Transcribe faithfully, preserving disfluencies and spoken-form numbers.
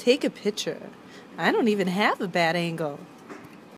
Take a picture. I don't even have a bad angle.